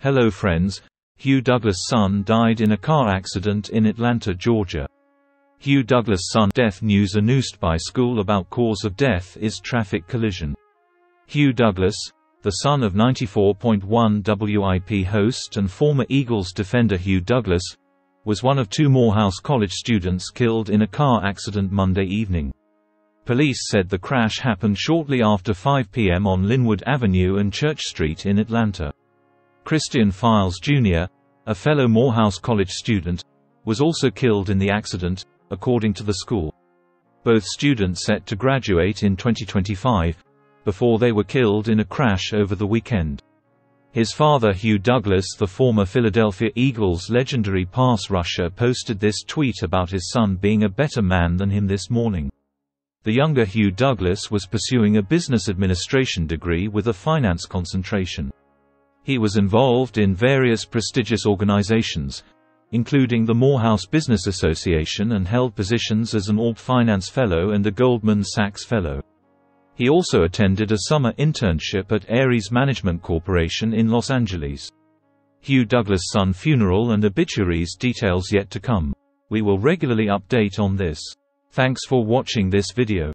Hello friends, Hugh Douglas' son died in a car accident in Atlanta, Georgia. Hugh Douglas' son's death news announced by school about cause of death is traffic collision. Hugh Douglas, the son of 94.1 WIP host and former Eagles defender Hugh Douglas, was one of two Morehouse College students killed in a car accident Monday evening. Police said the crash happened shortly after 5 p.m. on Linwood Avenue and Church Street in Atlanta. Christian Files Jr., a fellow Morehouse College student, was also killed in the accident, according to the school. Both students set to graduate in 2025, before they were killed in a crash over the weekend. His father Hugh Douglas, the former Philadelphia Eagles legendary pass rusher, posted this tweet about his son being a better man than him this morning. The younger Hugh Douglas was pursuing a business administration degree with a finance concentration. He was involved in various prestigious organizations, including the Morehouse Business Association, and held positions as an Orb Finance Fellow and a Goldman Sachs Fellow. He also attended a summer internship at Ares Management Corporation in Los Angeles. Hugh Douglas' son's funeral and obituaries details yet to come. We will regularly update on this. Thanks for watching this video.